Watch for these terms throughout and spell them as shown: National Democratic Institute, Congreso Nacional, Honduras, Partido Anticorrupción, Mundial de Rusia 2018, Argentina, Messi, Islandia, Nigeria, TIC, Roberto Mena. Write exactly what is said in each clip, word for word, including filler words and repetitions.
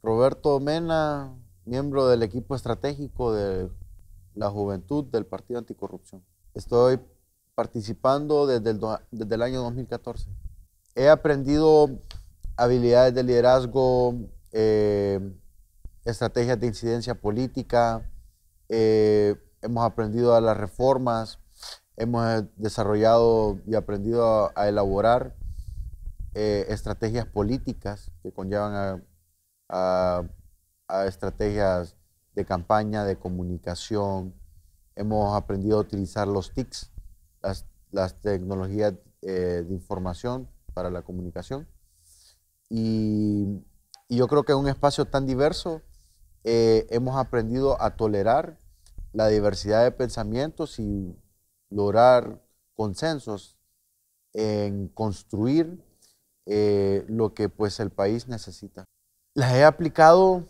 Roberto Mena, miembro del equipo estratégico de la juventud del Partido Anticorrupción. Estoy participando desde el, desde el año dos mil catorce. He aprendido habilidades de liderazgo, eh, estrategias de incidencia política, eh, hemos aprendido a las reformas, hemos desarrollado y aprendido a, a elaborar eh, estrategias políticas que conllevan a A, a estrategias de campaña, de comunicación. Hemos aprendido a utilizar los T I Cs, las, las tecnologías eh, de información para la comunicación. Y, y yo creo que en un espacio tan diverso eh, hemos aprendido a tolerar la diversidad de pensamientos y lograr consensos en construir eh, lo que pues, el país necesita. Las he aplicado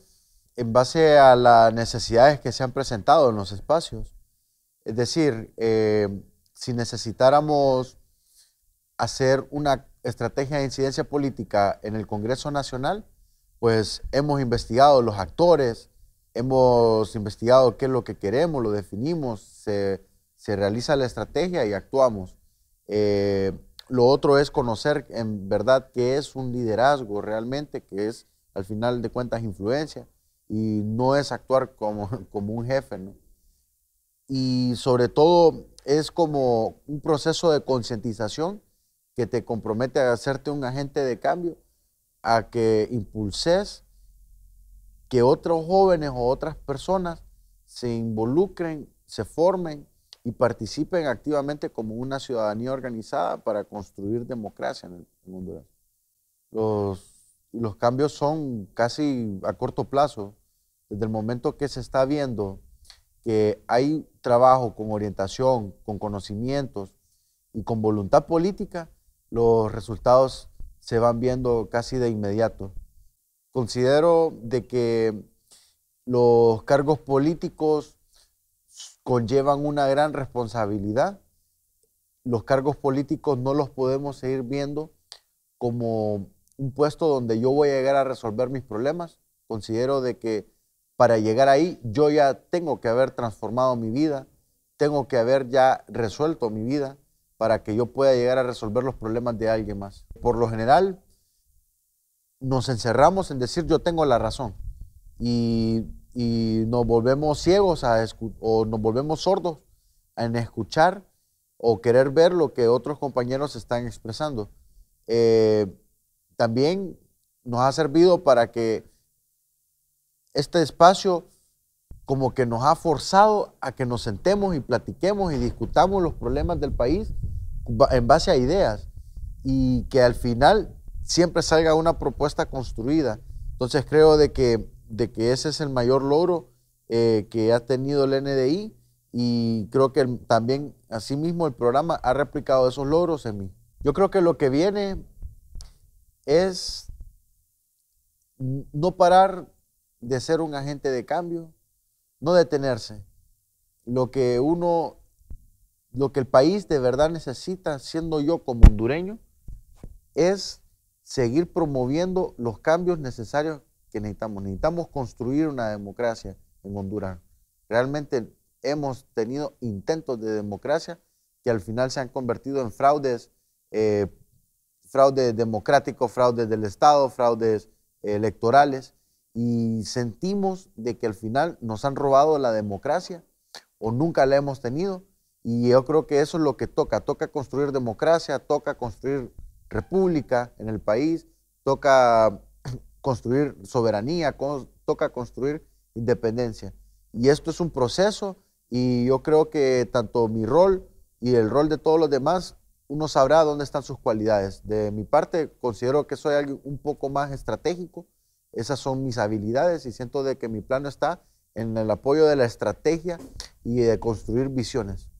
en base a las necesidades que se han presentado en los espacios. Es decir, eh, si necesitáramos hacer una estrategia de incidencia política en el Congreso Nacional, pues hemos investigado los actores, hemos investigado qué es lo que queremos, lo definimos, se, se realiza la estrategia y actuamos. Eh, lo otro es conocer en verdad qué es un liderazgo realmente, qué es al final de cuentas influencia, y no es actuar como, como un jefe, ¿no? Y sobre todo es como un proceso de concientización que te compromete a hacerte un agente de cambio, a que impulses que otros jóvenes o otras personas se involucren, se formen y participen activamente como una ciudadanía organizada para construir democracia en, el, en Honduras. Los Los cambios son casi a corto plazo. Desde el momento que se está viendo que hay trabajo con orientación, con conocimientos y con voluntad política, los resultados se van viendo casi de inmediato. Considero de que los cargos políticos conllevan una gran responsabilidad. Los cargos políticos no los podemos seguir viendo como un puesto donde yo voy a llegar a resolver mis problemas. Considero de que para llegar ahí yo ya tengo que haber transformado mi vida, tengo que haber ya resuelto mi vida para que yo pueda llegar a resolver los problemas de alguien más. Por lo general nos encerramos en decir yo tengo la razón y, y nos volvemos ciegos a o nos volvemos sordos en escuchar o querer ver lo que otros compañeros están expresando. Eh, También nos ha servido para que este espacio como que nos ha forzado a que nos sentemos y platiquemos y discutamos los problemas del país en base a ideas y que al final siempre salga una propuesta construida. Entonces creo de que, de que ese es el mayor logro eh, que ha tenido el N D I, y creo que también asimismo el programa ha replicado esos logros en mí. Yo creo que lo que viene es no parar de ser un agente de cambio, no detenerse. Lo que uno, lo que el país de verdad necesita, siendo yo como hondureño, es seguir promoviendo los cambios necesarios que necesitamos. Necesitamos construir una democracia en Honduras. Realmente hemos tenido intentos de democracia que al final se han convertido en fraudes eh, fraudes democráticos, fraudes del Estado, fraudes electorales, y sentimos de que al final nos han robado la democracia o nunca la hemos tenido, y yo creo que eso es lo que toca, toca construir democracia, toca construir república en el país, toca construir soberanía, toca construir independencia, y esto es un proceso, y yo creo que tanto mi rol y el rol de todos los demás, uno sabrá dónde están sus cualidades. De mi parte, considero que soy alguien un poco más estratégico. Esas son mis habilidades y siento de que mi plano está en el apoyo de la estrategia y de construir visiones.